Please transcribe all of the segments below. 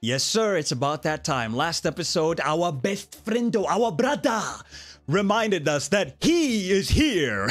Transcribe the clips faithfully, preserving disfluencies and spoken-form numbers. Yes, sir, it's about that time. Last episode, our best friend, our brother, reminded us that he is here.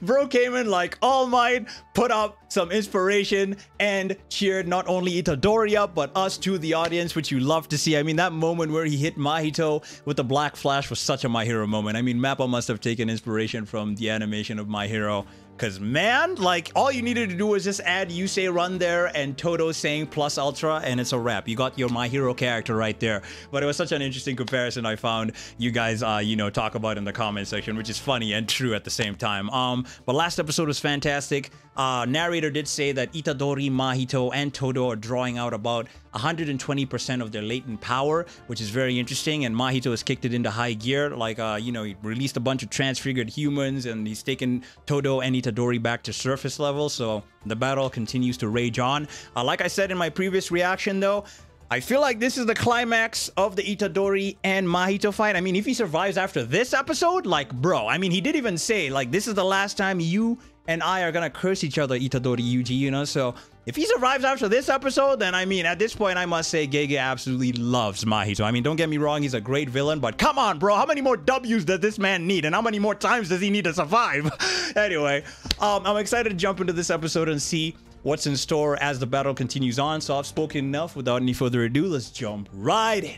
Bro came in like All Might, put up some inspiration, and cheered not only Itadori up, but us too, the audience, which you love to see. I mean, that moment where he hit Mahito with the black flash was such a My Hero moment. I mean, Mappa must have taken inspiration from the animation of My Hero. Because, man, like, all you needed to do was just add Yusei run there and Todo saying plus ultra, and it's a wrap. You got your My Hero character right there. But it was such an interesting comparison I found you guys, uh, you know, talk about in the comment section, which is funny and true at the same time. Um, but last episode was fantastic. Uh, narrator did say that Itadori, Mahito, and Todo are drawing out about one hundred twenty percent of their latent power, which is very interesting. And Mahito has kicked it into high gear. Like, uh, you know, he released a bunch of transfigured humans, and he's taken Todo and Itadori back to surface level. So the battle continues to rage on. Uh, like I said in my previous reaction, though, I feel like this is the climax of the Itadori and Mahito fight. I mean, if he survives after this episode, like, bro, I mean, he did even say, like, this is the last time you and I are gonna curse each other, Itadori Yuji, you know? So if he survives after this episode, then I mean, at this point, I must say Gege absolutely loves Mahito. I mean, don't get me wrong, he's a great villain, but come on, bro, how many more W's does this man need? And how many more times does he need to survive? Anyway, um, I'm excited to jump into this episode and see what's in store as the battle continues on. So I've spoken enough. Without any further ado, let's jump right in.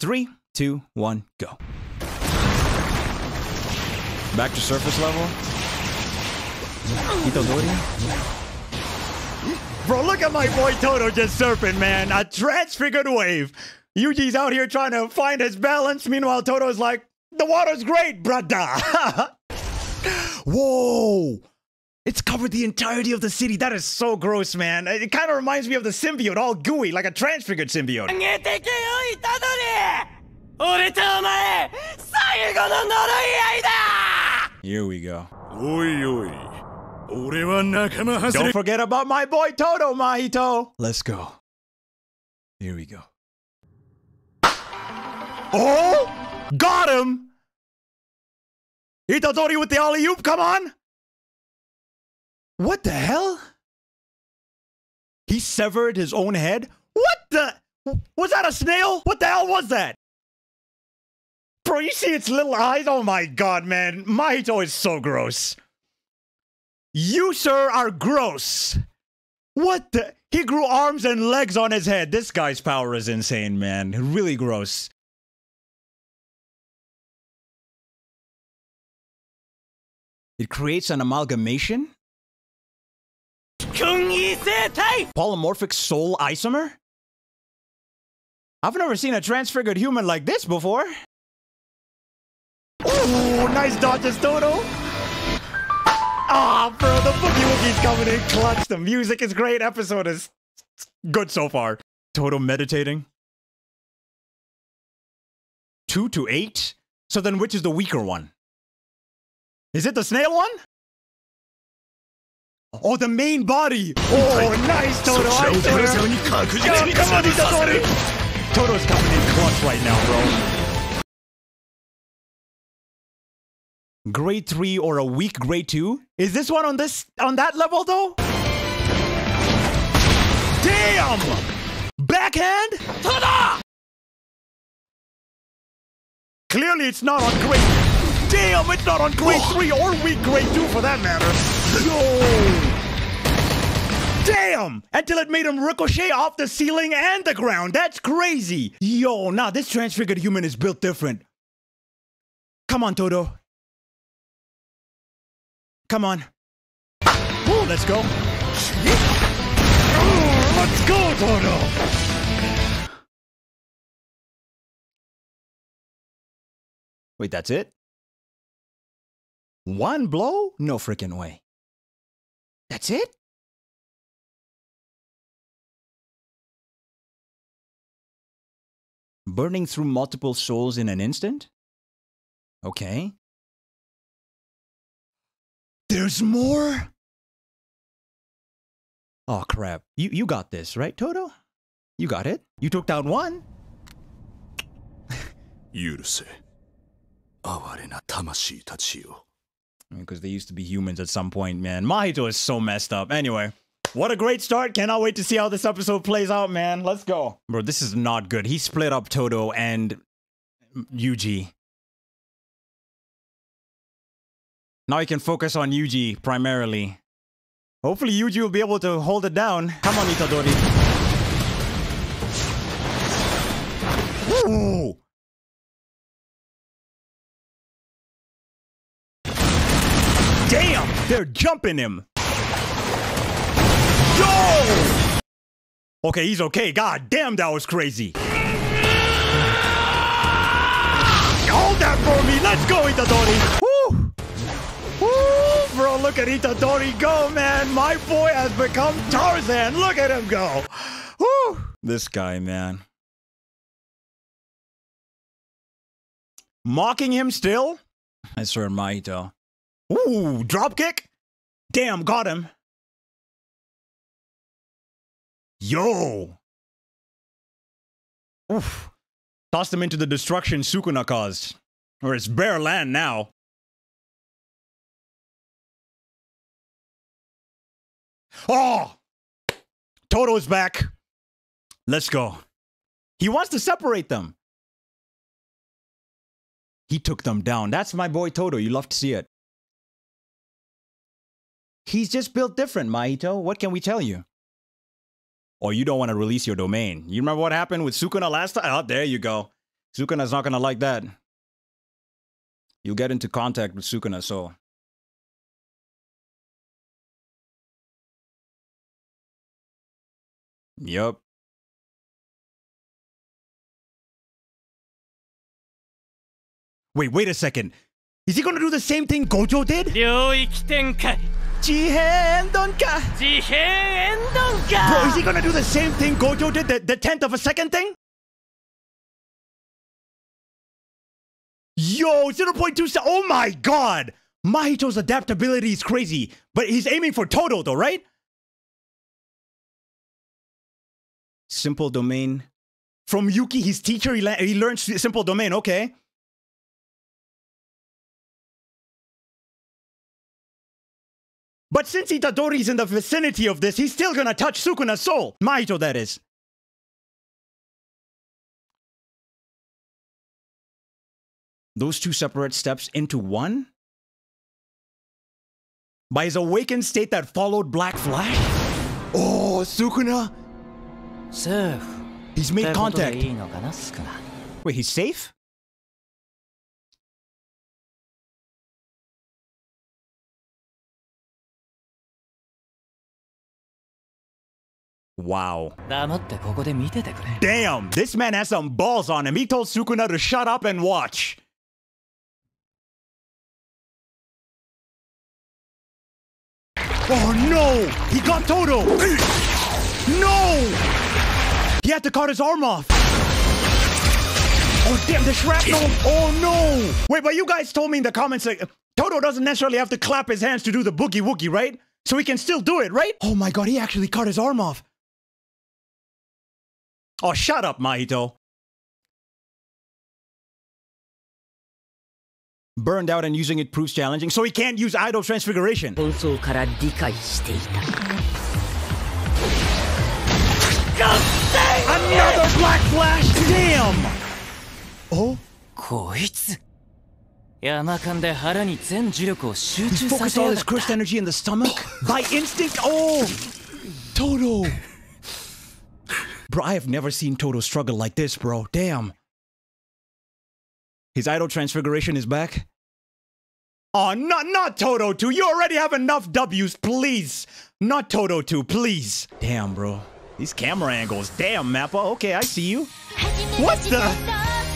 Three, two, one, go. Back to surface level. Itadori. Bro, look at my boy Todo just surfing, man. A transfigured wave. Yuji's out here trying to find his balance. Meanwhile, Toto's like, the water's great, brada. Whoa. It's covered the entirety of the city. That is so gross, man. It kind of reminds me of the symbiote, all gooey, like a transfigured symbiote. Here we go. Don't forget about my boy Todo, Mahito. Let's go. Here we go. Oh! Got him! Itadori with the alley-oop, come on! What the hell? He severed his own head? What the? Was that a snail? What the hell was that? Bro, you see its little eyes? Oh my god, man. Mahito is so gross. You, sir, are gross. What the? He grew arms and legs on his head. This guy's power is insane, man. Really gross. It creates an amalgamation? Polymorphic soul isomer? I've never seen a transfigured human like this before. Ooh, nice dodges, Todo. Ah, oh, bro, the boogie woogie's coming in clutch. The music is great. Episode is good so far. Todo meditating. Two to eight? So then which is the weaker one? Is it the snail one? Oh, the main body! Oh, nice, Todo! I swear! Yo, come on, Itadori! Toto's coming in clutch right now, bro. Grade three or a weak grade two? Is this one on this on that level though? Damn! Backhand? Ta-da! Clearly, it's not on grade. Damn, it's not on grade three or weak grade two for that matter. Yo! Damn! Until it made him ricochet off the ceiling and the ground. That's crazy. Yo, nah, this transfigured human is built different. Come on, Todo. Come on. Ooh, let's go. Ooh, let's go, Todo. Wait, that's it? One blow? No freaking way. That's it? Burning through multiple souls in an instant? Okay. There's more? Oh crap. You you got this, right, Todo? You got it. You took down one. Yuruse. Awarena tamashii tachi yo. Because they used to be humans at some point, man. Mahito is so messed up. Anyway. What a great start. Cannot wait to see how this episode plays out, man. Let's go. Bro, this is not good. He split up Todo and Yuji. Now he can focus on Yuji primarily. Hopefully Yuji will be able to hold it down. Come on, Itadori. Woo! Damn! They're jumping him! Yo! Okay, he's okay. God damn, that was crazy. Hold that for me. Let's go, Itadori. Woo! Woo! Bro, look at Itadori go, man. My boy has become Tarzan. Look at him go. Woo! This guy, man. Mocking him still? I swear, Maito. Ooh, drop kick. Damn, got him. Yo! Oof. Tossed him into the destruction Sukuna caused. Or it's bare land now. Oh! Toto's back. Let's go. He wants to separate them. He took them down. That's my boy Todo. You love to see it. He's just built different, Mahito. What can we tell you? Or you don't want to release your domain. You remember what happened with Sukuna last time? Oh, there you go. Sukuna's not going to like that. You'll get into contact with Sukuna, so... Yup. Wait, wait a second. Is he going to do the same thing Gojo did? Bro, is he gonna do the same thing Gojo did? The, the tenth of a second thing? Yo, zero point two. Oh my god! Mahito's adaptability is crazy. But he's aiming for Todo though, right? Simple domain. From Yuki, his teacher, he, le he learned simple domain. Okay. But since Itadori's in the vicinity of this, he's still gonna touch Sukuna's soul. Maito, that is. Those two separate steps into one? By his awakened state that followed Black Flash? Oh, Sukuna! Safe. He's made contact. Wait, he's safe? Wow. Damn, this man has some balls on him. He told Sukuna to shut up and watch. Oh no! He got Todo! No! He had to cut his arm off! Oh damn, the shrapnel! Oh no! Wait, but you guys told me in the comments that Todo doesn't necessarily have to clap his hands to do the boogie woogie, right? So he can still do it, right? Oh my god, he actually cut his arm off! Oh, shut up, Mahito. Burned out and using it proves challenging, so he can't use Idle Transfiguration. Another Black Flash! Damn! Oh? He focused all his cursed energy in the stomach? By instinct? Oh! Todo! Bro, I have never seen Todo struggle like this, bro. Damn. His Idol Transfiguration is back. Oh, not, not Todo two. You already have enough W's, please. Not Todo two, please. Damn, bro. These camera angles. Damn, Mappa. Okay, I see you. What the?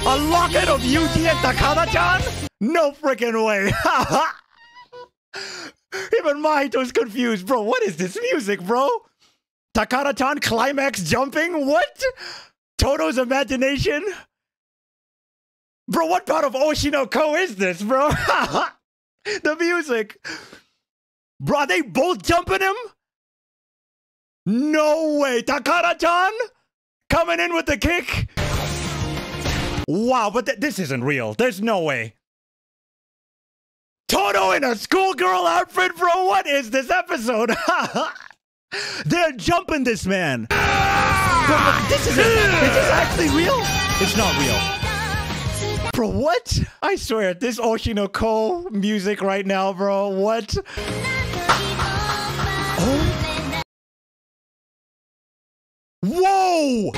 A locket of Yuki and Takara-chan? No freaking way. Even Mahito's confused. Bro, what is this music, bro? Takara-chan climax jumping? What? Toto's imagination? Bro, what part of Oshi no Ko is this, bro? The music. Bro, are they both jumping him? No way. Takara-chan coming in with the kick. Wow, but th this isn't real. There's no way. Todo in a schoolgirl outfit, bro. What is this episode? They're jumping this man. Bro, but this isn't. Is this actually real? It's not real. Bro, what? I swear, this Oshi no Ko music right now, bro. What? Oh. Whoa!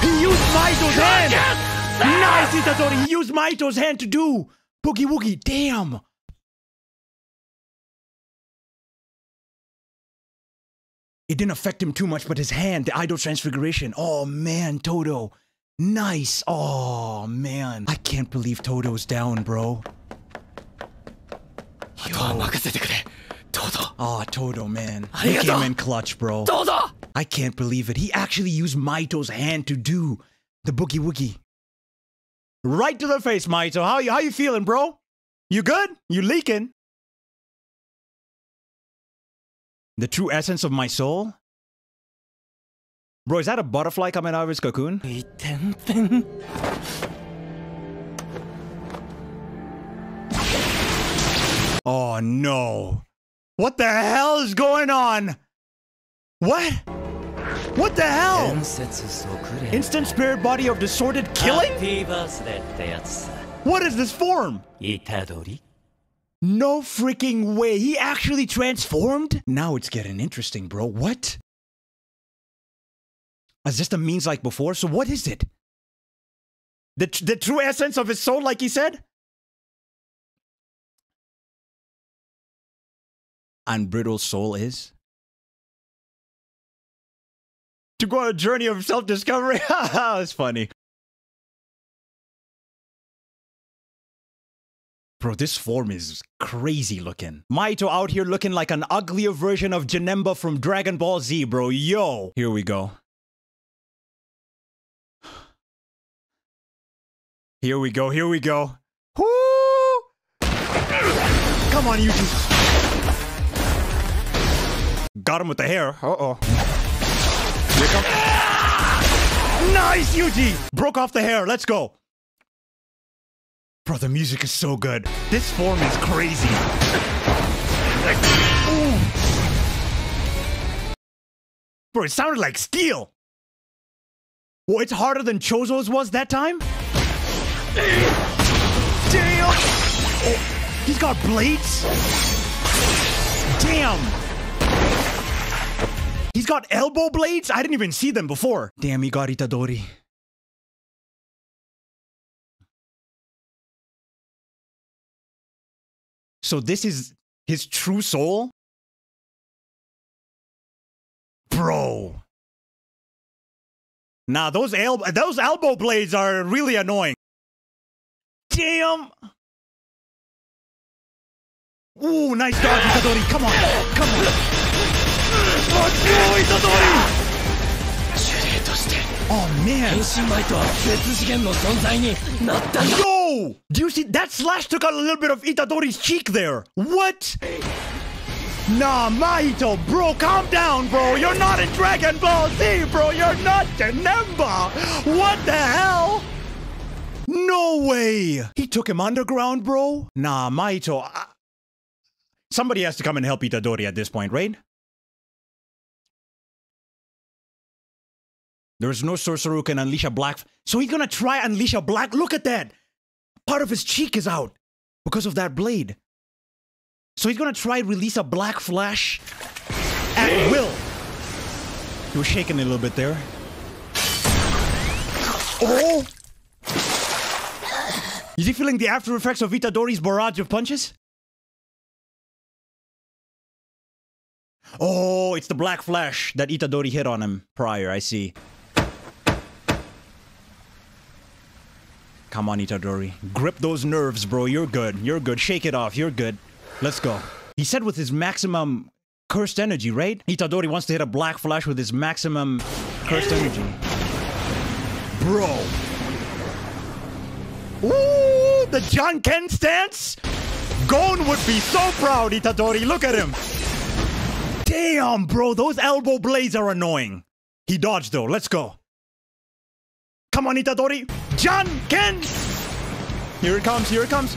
He used Maito's hand! Nice, Itadori! He used Maito's hand to do Boogie Woogie. Damn! It didn't affect him too much, but his hand, the Idle Transfiguration. Oh man, Todo. Nice. Oh man. I can't believe Todo's down, bro. Yo. Oh, Todo, man. He came in clutch, bro. Todo! I can't believe it. He actually used Maito's hand to do the Boogie Woogie. Right to the face, Maito. How you, how you feeling, bro? You good? You leaking? The true essence of my soul? Bro, is that a butterfly coming out of his cocoon? Oh no. What the hell is going on? What? What the hell? Instant spirit body of disordered killing? What is this form? Itadori. No freaking way. He actually transformed? Now it's getting interesting, bro. What? Is this the means like before? So what is it? The, tr the true essence of his soul, like he said? Unbridled soul is? To go on a journey of self-discovery? Haha, that's funny. Bro, this form is crazy looking. Maito out here looking like an uglier version of Janemba from Dragon Ball Z, bro. Yo! Here we go. Here we go, here we go. Woo! Come on, Yuki. Got him with the hair. Uh-oh. Here comes... Ah! Nice, Yuki! Broke off the hair. Let's go. Bro, the music is so good. This form is crazy. Ooh. Bro, it sounded like steel. Well, it's harder than Chozo's was that time. Damn. Oh, he's got blades. Damn. He's got elbow blades. I didn't even see them before. Damn, he got Itadori. So this is his true soul? Bro. Nah, those, el those elbow blades are really annoying. Damn. Ooh, nice dodge, Itadori. Come on. Come on. Let's go, Itadori. Oh, man. Yo! Do you see that slash took out a little bit of Itadori's cheek there? What? Nah, Mahito, bro, calm down, bro. You're not in Dragon Ball Z, bro. You're not Janemba. What the hell? No way. He took him underground, bro. Nah, Mahito. I... Somebody has to come and help Itadori at this point, right? There's no sorcerer who can unleash a black. So he's gonna try unleash a black. Look at that. Part of his cheek is out because of that blade. So he's gonna try release a black flash at will. He was shaking a little bit there. Oh! Is he feeling the after effects of Itadori's barrage of punches? Oh, it's the black flash that Itadori hit on him prior, I see. Come on, Itadori. Grip those nerves, bro. You're good. You're good. Shake it off. You're good. Let's go. He said with his maximum cursed energy, right? Itadori wants to hit a black flash with his maximum cursed energy. Bro. Ooh, the Janken stance. Gon would be so proud, Itadori. Look at him. Damn, bro. Those elbow blades are annoying. He dodged, though. Let's go. Come on, Itadori. Janken. Here it comes. Here it comes.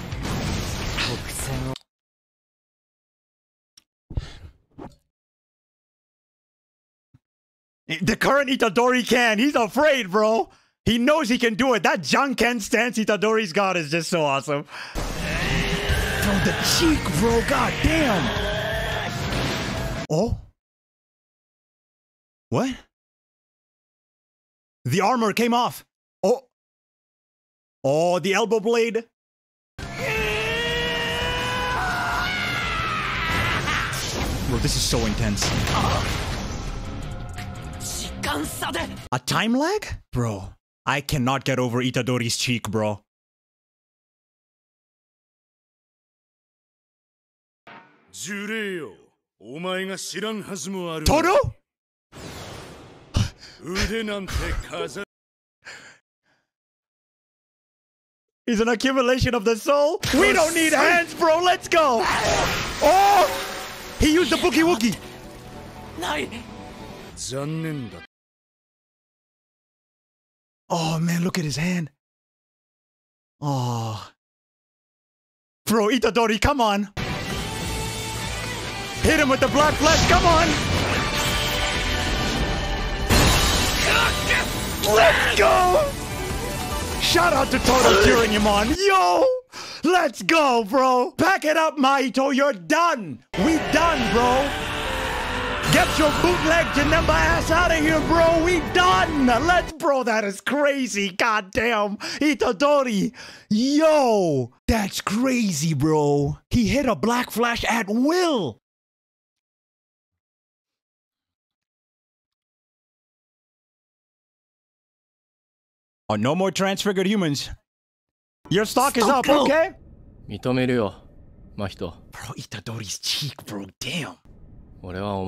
The current Itadori can. He's afraid, bro. He knows he can do it. That Janken stance Itadori's got is just so awesome. From the cheek, bro. God damn. Oh? What? The armor came off. Oh. Oh, the elbow blade. Bro, this is so intense. A time lag? Bro, I cannot get over Itadori's cheek, bro. Todo? He's an accumulation of the soul. We don't need hands, bro. Let's go. Oh! He used the Boogie Woogie. Oh, man, look at his hand. Oh. Bro, Itadori, come on. Hit him with the black flash, come on. Let's go. Shout out to Todo cheering him on. Yo, let's go, bro. Pack it up, Maito. You're done. We done, bro. Get your bootleg Janemba ass out of here, bro. We done. Let's, bro, that is crazy. Goddamn. Itadori. Yo. That's crazy, bro. He hit a black flash at will. Oh, no more transfigured humans. Your stock is up, okay? Mitomeru, Mahito. Bro, Itadori's cheek, bro. Damn. Yo. I'll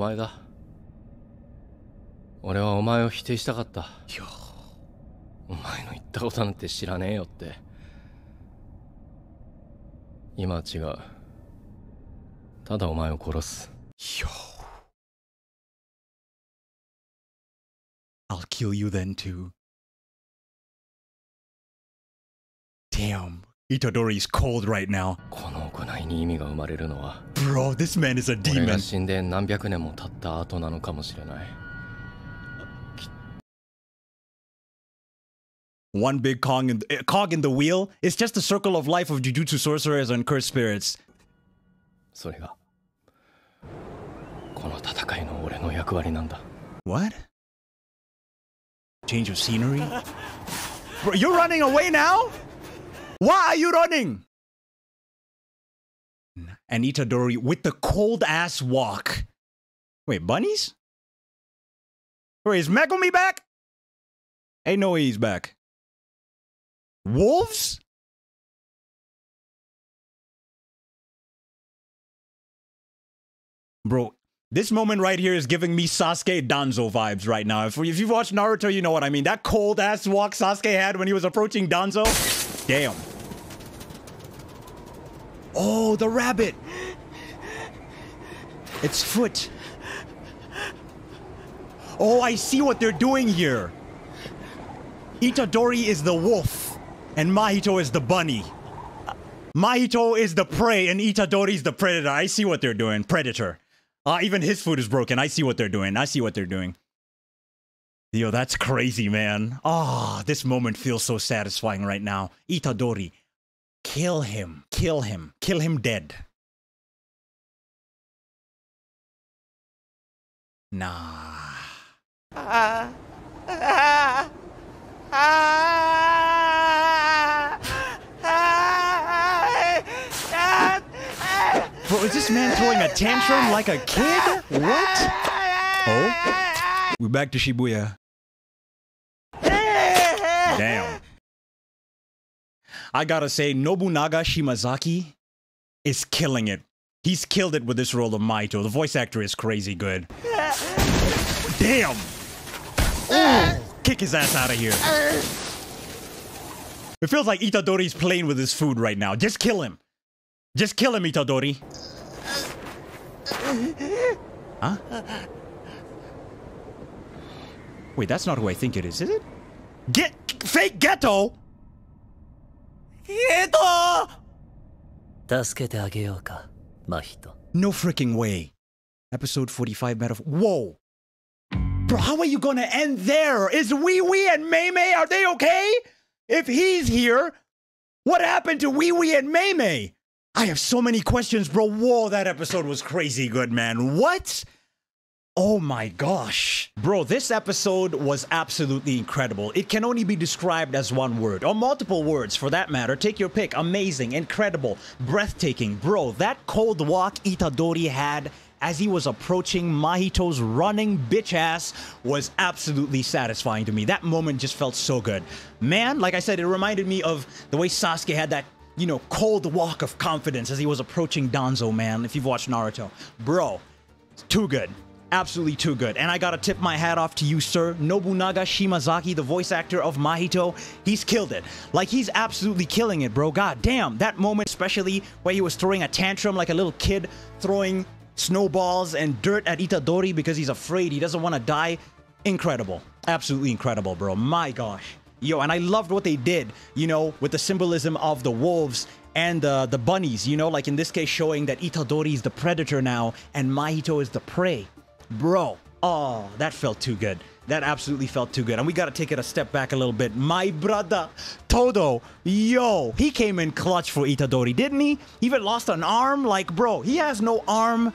kill you then too. Damn, Itadori is cold right now. Bro, this man is a demon. One big cog in, uh, cog in the wheel. It's just the circle of life of Jujutsu sorcerers and cursed spirits. What? Change of scenery? Bro, you're running away now? Why are you running? And Itadori with the cold-ass walk. Wait, bunnies? Wait, is Megumi back? Ain't no way he's back. Wolves? Bro, this moment right here is giving me Sasuke Danzo vibes right now. If, if you've watched Naruto, you know what I mean. That cold-ass walk Sasuke had when he was approaching Danzo. Damn. Oh, the rabbit. It's foot. Oh, I see what they're doing here. Itadori is the wolf, and Mahito is the bunny. Mahito is the prey, and Itadori is the predator. I see what they're doing. Predator. Uh, even his food is broken. I see what they're doing. I see what they're doing. Yo, that's crazy, man. Ah, oh, this moment feels so satisfying right now. Itadori, kill him. Kill him. Kill him dead. Nah. Uh, uh, uh. Bro, is this man throwing a tantrum like a kid? What? Oh? We're back to Shibuya. Damn. I gotta say, Nobunaga Shimazaki is killing it. He's killed it with this role of Maito. The voice actor is crazy good. Damn! Ooh, kick his ass out of here. It feels like Itadori's playing with his food right now. Just kill him. Just kill him, Itadori. Huh? Wait, that's not who I think it is, is it? Get fake Geto. Geto! No freaking way. Episode forty-five, metaphor. Whoa! Bro, how are you gonna end there? Is Wee Wee and Mei Mei, are they okay? If he's here, what happened to Wee Wee and Mei Mei? I have so many questions, bro. Whoa, that episode was crazy good, man. What? Oh my gosh. Bro, this episode was absolutely incredible. It can only be described as one word, or multiple words for that matter. Take your pick. Amazing, incredible, breathtaking. Bro, that cold walk Itadori had as he was approaching Mahito's running bitch ass was absolutely satisfying to me. That moment just felt so good. Man, like I said, it reminded me of the way Sasuke had that, you know, cold walk of confidence as he was approaching Danzo, man, if you've watched Naruto. Bro, it's too good. Absolutely too good. And I gotta tip my hat off to you, sir. Nobunaga Shimazaki, the voice actor of Mahito, he's killed it. Like, he's absolutely killing it, bro. God damn, that moment, especially where he was throwing a tantrum like a little kid, throwing snowballs and dirt at Itadori because he's afraid, he doesn't want to die. Incredible. Absolutely incredible, bro. My gosh. Yo, and I loved what they did, you know, with the symbolism of the wolves and uh, the bunnies, you know, like in this case showing that Itadori is the predator now and Mahito is the prey. Bro, oh, that felt too good. That absolutely felt too good. And we got to take it a step back a little bit. My brother, Todo, yo, he came in clutch for Itadori, didn't he? He even lost an arm. Like, bro, he has no arm.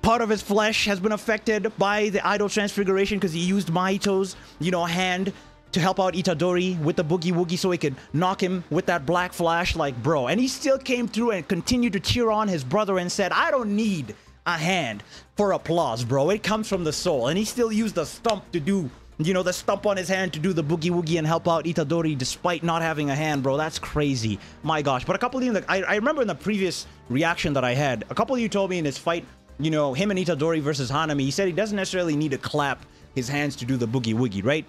Part of his flesh has been affected by the Idle Transfiguration because he used Mahito's, you know, hand to help out Itadori with the boogie woogie so he could knock him with that black flash. Like, bro, and he still came through and continued to cheer on his brother and said, I don't need a hand for applause, bro. It comes from the soul. And he still used the stump to do, you know, the stump on his hand to do the boogie woogie and help out Itadori despite not having a hand, bro. That's crazy. My gosh. But a couple of you, I, I remember in the previous reaction that I had, a couple of you told me in his fight, you know, him and Itadori versus Hanami, he said he doesn't necessarily need to clap his hands to do the boogie woogie, right?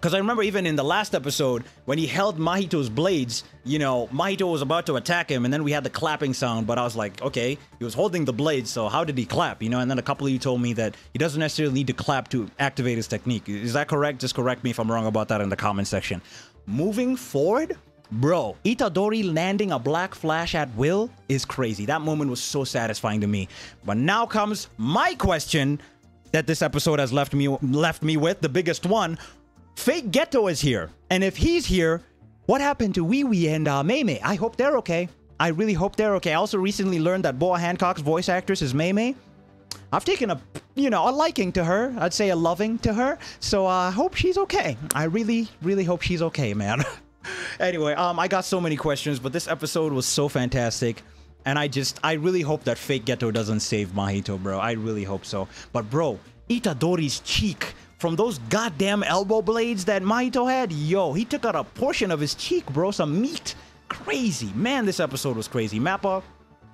Because I remember even in the last episode, when he held Mahito's blades, you know, Mahito was about to attack him, and then we had the clapping sound, but I was like, okay, he was holding the blades, so how did he clap, you know? And then a couple of you told me that he doesn't necessarily need to clap to activate his technique. Is that correct? Just correct me if I'm wrong about that in the comment section. Moving forward, bro, Itadori landing a black flash at will is crazy. That moment was so satisfying to me. But now comes my question that this episode has left me, left me with, the biggest one. Fake Geto is here, and if he's here, what happened to Wee Wee and uh, Mei Mei? I hope they're okay. I really hope they're okay. I also recently learned that Boa Hancock's voice actress is Mei Mei. I've taken a, you know, a liking to her. I'd say a loving to her. So I uh, hope she's okay. I really, really hope she's okay, man. Anyway, um, I got so many questions, but this episode was so fantastic. And I just, I really hope that Fake Geto doesn't save Mahito, bro. I really hope so. But bro, Itadori's cheek from those goddamn elbow blades that Mahito had, yo, he took out a portion of his cheek, bro. Some meat. Crazy. Man, this episode was crazy. Mappa,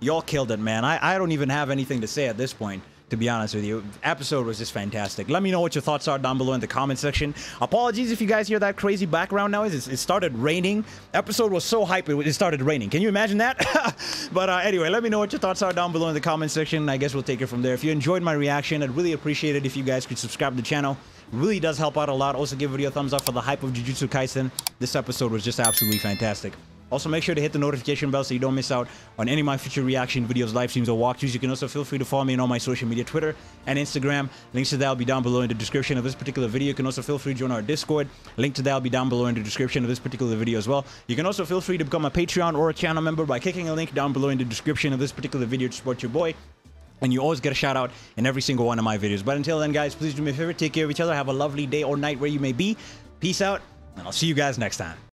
y'all killed it, man. I, I don't even have anything to say at this point, to be honest with you. Episode was just fantastic. Let me know what your thoughts are down below in the comment section. Apologies if you guys hear that crazy background noise. It, it started raining. Episode was so hype, it, it started raining. Can you imagine that? But uh, anyway, let me know what your thoughts are down below in the comment section. I guess we'll take it from there. If you enjoyed my reaction, I'd really appreciate it if you guys could subscribe to the channel. Really does help out a lot. Also, give the video a thumbs up for the hype of Jujutsu Kaisen. This episode was just absolutely fantastic. Also, make sure to hit the notification bell so you don't miss out on any of my future reaction videos, live streams, or walkthroughs. You can also feel free to follow me on all my social media, Twitter and Instagram. Links to that will be down below in the description of this particular video. You can also feel free to join our Discord. Link to that will be down below in the description of this particular video as well. You can also feel free to become a Patreon or a channel member by clicking a link down below in the description of this particular video to support your boy. And you always get a shout out in every single one of my videos. But until then, guys, please do me a favor. Take care of each other. Have a lovely day or night where you may be. Peace out. And I'll see you guys next time.